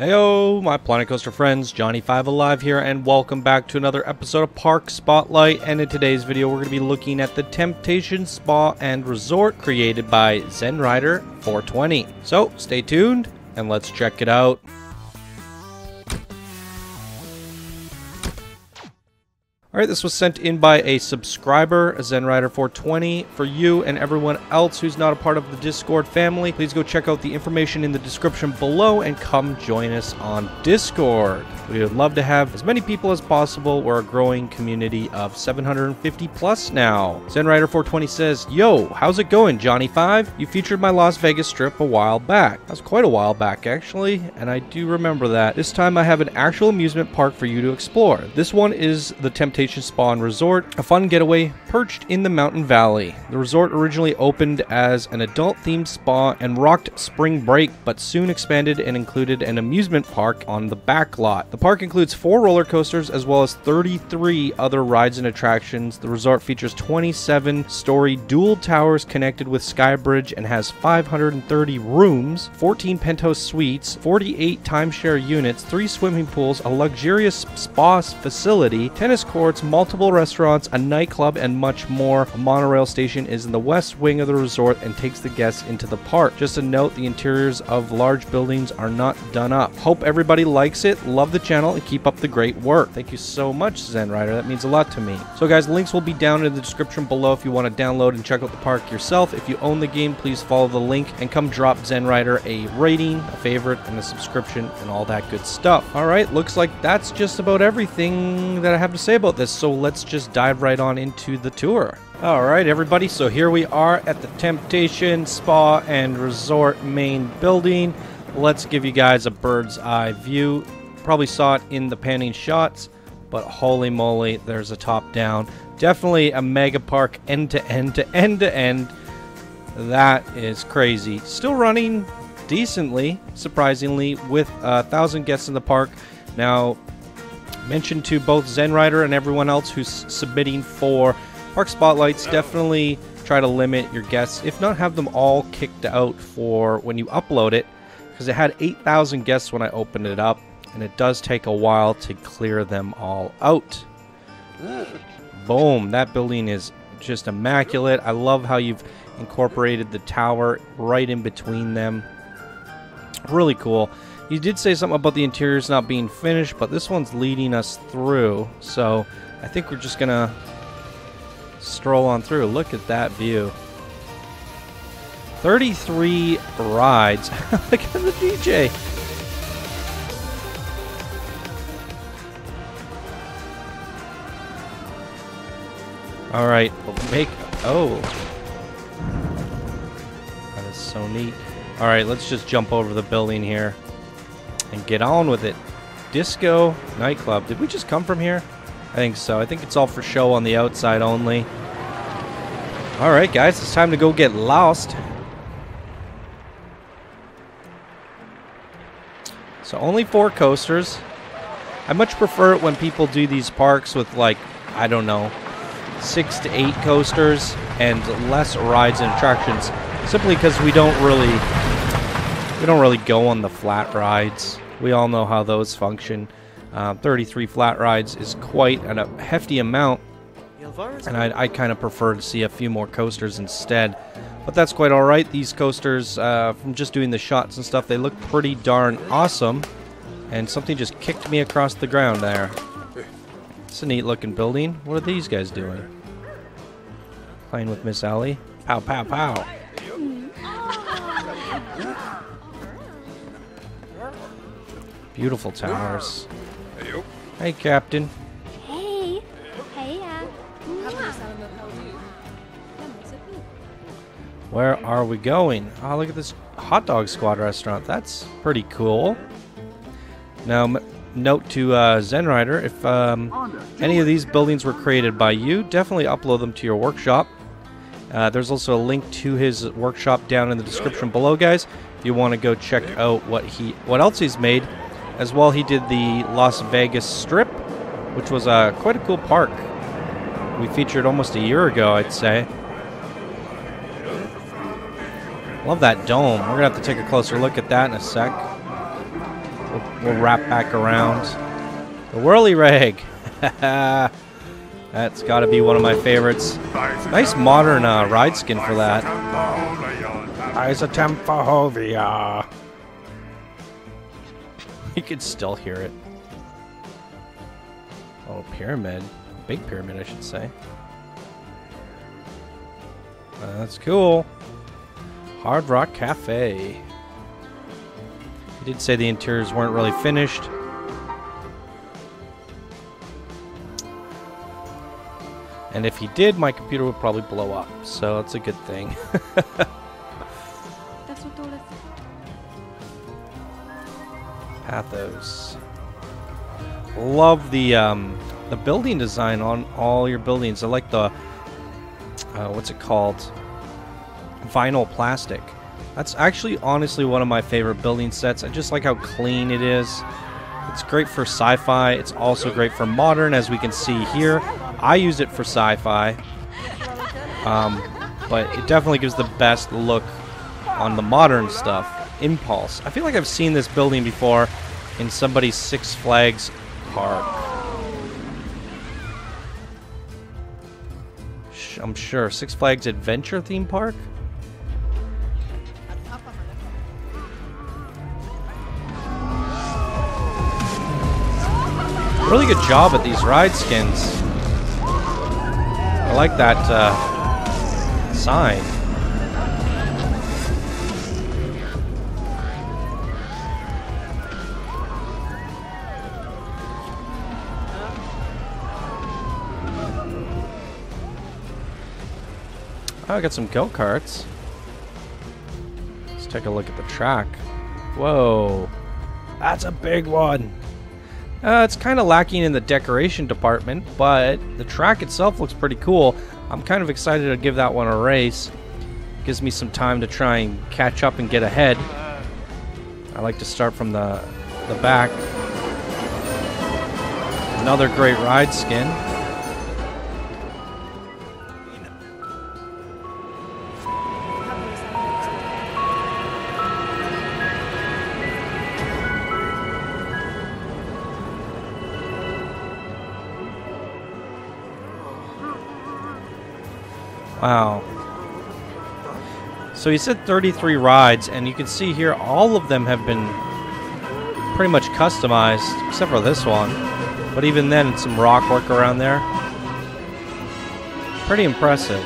Heyo, my Planet Coaster friends, Johnny5alive here, and welcome back to another episode of Park Spotlight. And in today's video, we're going to be looking at the Temptation Spa and Resort created by ZenRider420. So stay tuned and let's check it out. Alright, this was sent in by a subscriber, ZenRider420. For you and everyone else who's not a part of the Discord family, please go check out the information in the description below and come join us on Discord. We would love to have as many people as possible. We're a growing community of 750 plus now. ZenRider420 says, "Yo, how's it going, Johnny5? You featured my Las Vegas Strip a while back." That was quite a while back, actually, and I do remember that. This time I have an actual amusement park for you to explore. This one is the Temptation Spa and Resort, a fun getaway perched in the mountain valley. The resort originally opened as an adult-themed spa and rocked spring break, but soon expanded and included an amusement park on the back lot. The park includes 4 roller coasters as well as 33 other rides and attractions. The resort features 27-story dual towers connected with Skybridge and has 530 rooms, 14 penthouse suites, 48 timeshare units, 3 swimming pools, a luxurious spa facility, tennis courts, multiple restaurants, a nightclub, and much more. A monorail station is in the west wing of the resort and takes the guests into the park. Just a note, the interiors of large buildings are not done up. Hope everybody likes it. Love the channel and keep up the great work. Thank you so much, ZenRider. That means a lot to me. So guys, links will be down in the description below if you want to download and check out the park yourself. If you own the game, please follow the link and come drop ZenRider a rating, a favorite, and a subscription and all that good stuff. Alright, looks like that's just about everything that I have to say about this, so let's just dive right on into the tour. Alright everybody, so here we are at the Temptation Spa and Resort main building. Let's give you guys a bird's eye view. Probably saw it in the panning shots, but holy moly, there's a top down. Definitely a mega park end to end to end to end. That is crazy. Still running decently, surprisingly, with 1,000 guests in the park. Now, mention to both ZenRider and everyone else who's submitting for Park Spotlights, definitely try to limit your guests, if not have them all kicked out for when you upload it, because it had 8,000 guests when I opened it up, and it does take a while to clear them all out. Boom, that building is just immaculate. I love how you've incorporated the tower right in between them. Really cool. You did say something about the interiors not being finished, but this one's leading us through, so I think we're just gonna stroll on through. Look at that view. 33 rides. Look at the DJ. All right, we'll make. Oh, that is so neat. All right, let's just jump over the building here and get on with it. Disco nightclub. Did we just come from here? I think so. I think it's all for show on the outside only. Alright guys, it's time to go get lost. So only 4 coasters. I much prefer it when people do these parks with, like, I don't know, 6 to 8 coasters and less rides and attractions, simply because we don't really go on the flat rides. We all know how those function. 33 flat rides is quite a hefty amount, and I kind of prefer to see a few more coasters instead. But that's quite all right. These coasters, from just doing the shots and stuff, they look pretty darn awesome. And something just kicked me across the ground there. It's a neat looking building. What are these guys doing? Playing with Miss Allie. Pow, pow, pow. Beautiful towers. Hey, Captain. Hey. Where are we going? Oh, look at this hot dog squad restaurant. That's pretty cool. Now, note to ZenRider, if any of these buildings were created by you, definitely upload them to your workshop. There's also a link to his workshop down in the description below, guys. If you want to go check out what else he's made. As well, he did the Las Vegas Strip, which was quite a cool park. We featured almost a year ago, I'd say. Love that dome. We're going to have to take a closer look at that in a sec. We'll We'll wrap back around. The Whirly Rag. That's got to be one of my favorites. Nice modern ride skin for that. Isa Tempohovia. You can still hear it. Oh, pyramid. Big pyramid, I should say. That's cool. Hard Rock Cafe. He did say the interiors weren't really finished. And if he did, my computer would probably blow up. So that's a good thing. Pathos. Love the building design on all your buildings. I like the what's it called? Vinyl plastic. That's actually honestly one of my favorite building sets. I just like how clean it is. It's great for sci-fi. It's also great for modern, as we can see here. I use it for sci-fi, but it definitely gives the best look on the modern stuff. Impulse. I feel like I've seen this building before in somebody's Six Flags park. I'm sure. Six Flags Adventure theme park? Really good job at these ride skins. I like that sign. Oh, I got some go-karts. Let's take a look at the track. Whoa. That's a big one. It's kind of lacking in the decoration department, but the track itself looks pretty cool. I'm kind of excited to give that one a race. Gives me some time to try and catch up and get ahead. I like to start from the back. Another great ride skin. Wow. So he said 33 rides, and you can see here all of them have been pretty much customized, except for this one. But even then, some rock work around there. Pretty impressive.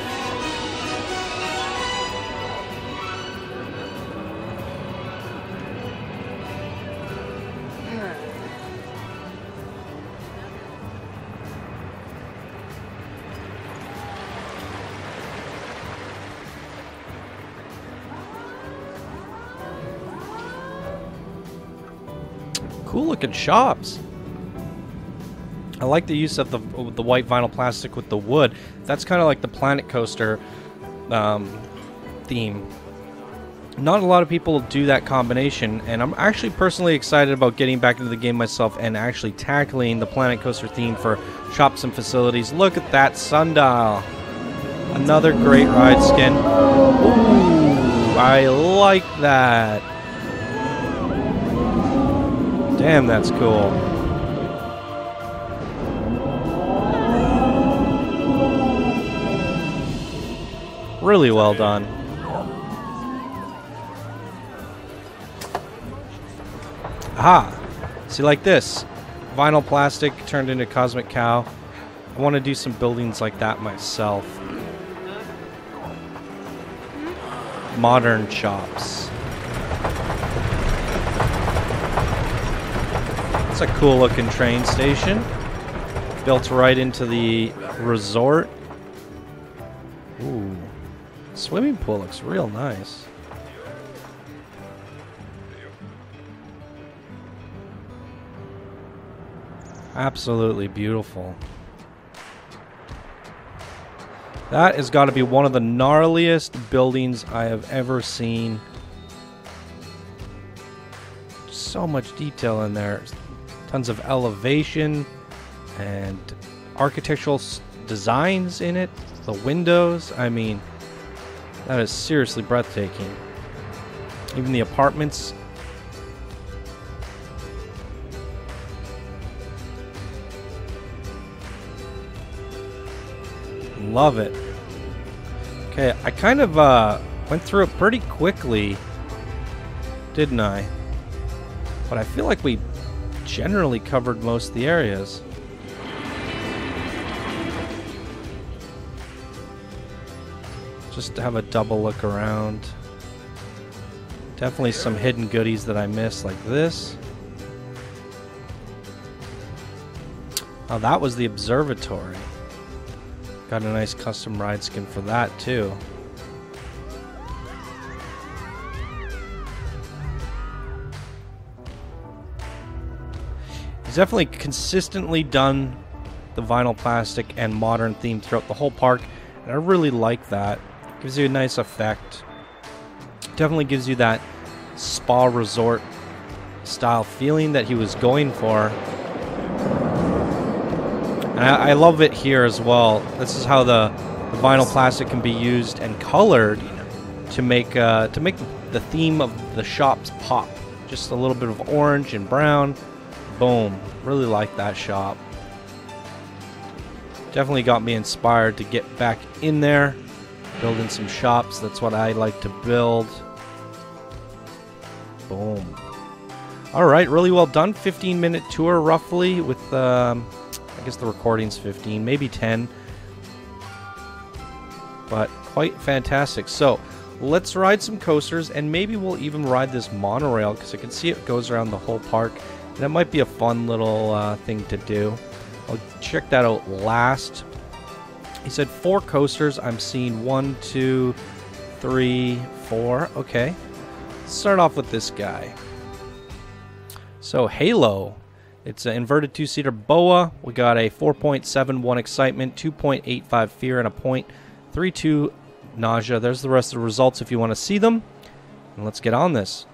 Cool looking shops. I like the use of the white vinyl plastic with the wood. That's kind of like the Planet Coaster theme. Not a lot of people do that combination, and I'm actually personally excited about getting back into the game myself and actually tackling the Planet Coaster theme for shops and facilities. Look at that sundial. Another great ride skin. Ooh, I like that. Damn, that's cool. Really well done. Aha! See, like this. Vinyl plastic turned into Cosmic Cow. I want to do some buildings like that myself. Modern shops. It's a cool looking train station, built right into the resort. Ooh, swimming pool looks real nice. Absolutely beautiful. That has got to be one of the gnarliest buildings I have ever seen. So much detail in there. Tons of elevation and architectural designs in it. The windows, I mean, that is seriously breathtaking. Even the apartments. Love it. Okay, I kind of went through it pretty quickly, didn't I? But I feel like we generally covered most of the areas. Just have a double look around. Definitely some hidden goodies that I missed, like this. Oh, that was the observatory. Got a nice custom ride skin for that, too. He's definitely consistently done the vinyl plastic and modern theme throughout the whole park, and I really like that. Gives you a nice effect. Definitely gives you that spa resort style feeling that he was going for. And I love it here as well. This is how the vinyl plastic can be used and colored to make the theme of the shops pop. Just a little bit of orange and brown. Boom. Really like that shop. Definitely got me inspired to get back in there. Building some shops. That's what I like to build. Boom. Alright, really well done. 15-minute tour roughly with... I guess the recording's 15, maybe 10, but quite fantastic. So let's ride some coasters, and maybe we'll even ride this monorail, because I can see it goes around the whole park, and that might be a fun little thing to do. I'll check that out last. He said 4 coasters. I'm seeing 1, 2, 3, 4. Okay, let's start off with this guy. So Halo. It's an inverted 2-seater boa. We got a 4.71 excitement, 2.85 fear, and a 0.32 nausea. There's the rest of the results if you want to see them. And let's get on this.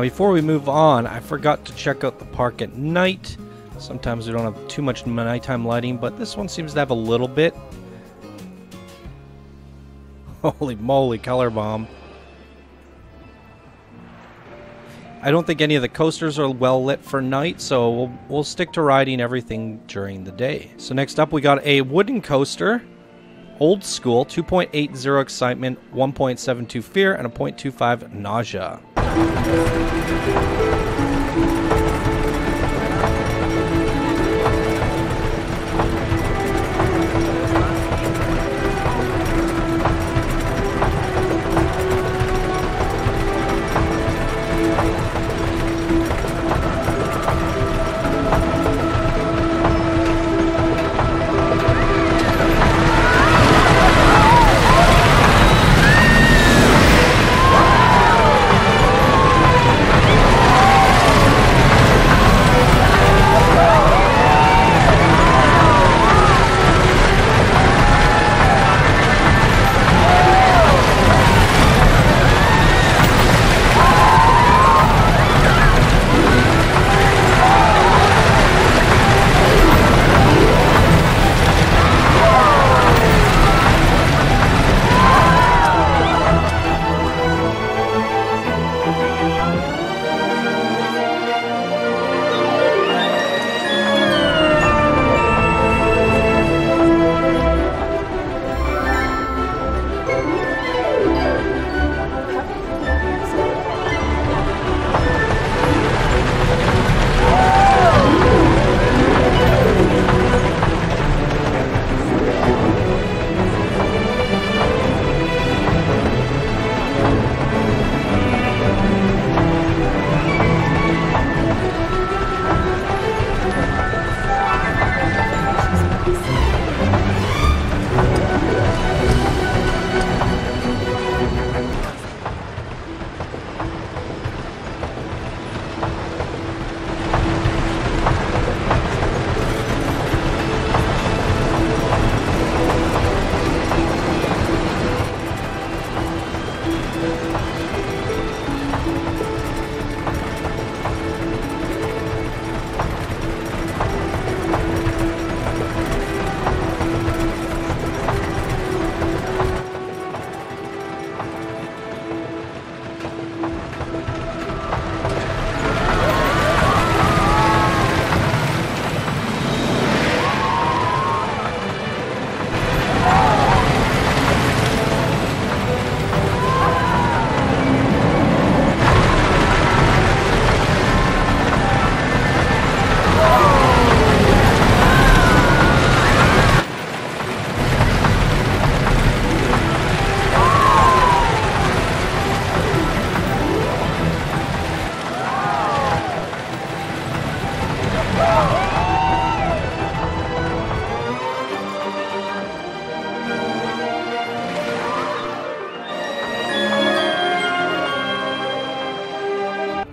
Before we move on, I forgot to check out the park at night. Sometimes we don't have too much nighttime lighting, but this one seems to have a little bit. Holy moly, color bomb. I don't think any of the coasters are well lit for night, so we'll stick to riding everything during the day. So next up we got a wooden coaster. Old school, 2.80 excitement, 1.72 fear, and a 0.25 nausea.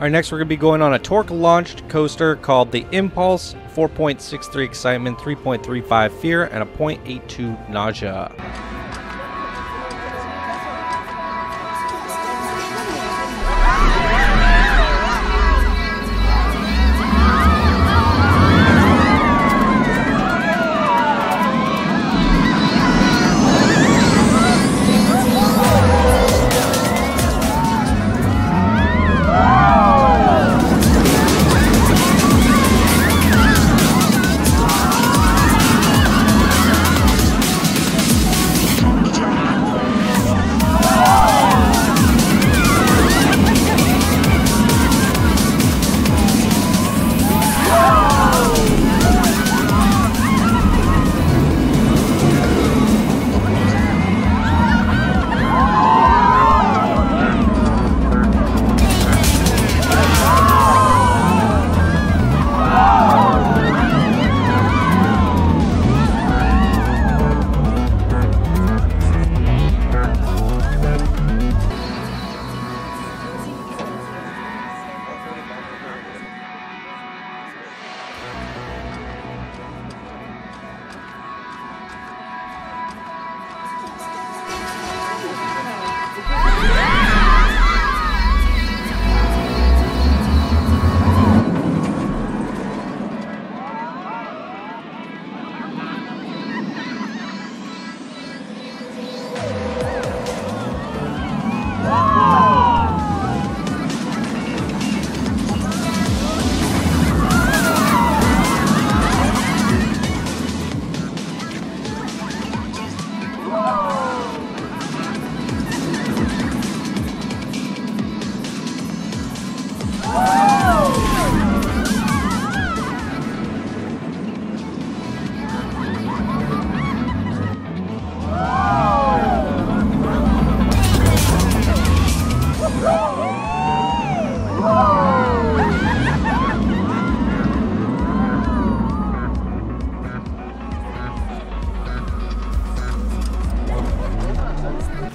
Alright, next we're going to be going on a torque-launched coaster called the Impulse, 4.63 excitement, 3.35 fear, and a 0.82 nausea.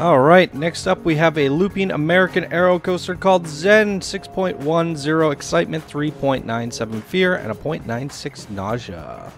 Alright, next up we have a looping American Aero coaster called Zen, 6.10 excitement, 3.97 fear, and a 0.96 nausea.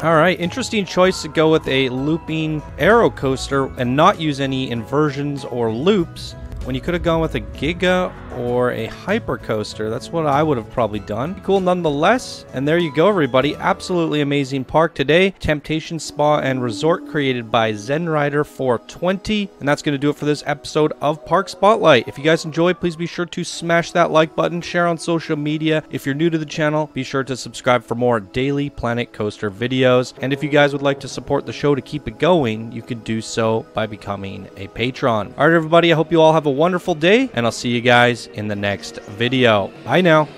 Alright, interesting choice to go with a looping aero coaster and not use any inversions or loops when you could have gone with a Giga or a Hyper Coaster. That's what I would have probably done. Cool nonetheless. And there you go, everybody. Absolutely amazing park today. Temptation Spa and Resort, created by ZenRider420. And that's going to do it for this episode of Park Spotlight. If you guys enjoyed, please be sure to smash that like button, share on social media. If you're new to the channel, be sure to subscribe for more daily Planet Coaster videos. And if you guys would like to support the show to keep it going, you can do so by becoming a patron. All right, everybody. I hope you all have a wonderful day, and I'll see you guys in the next video. Bye now.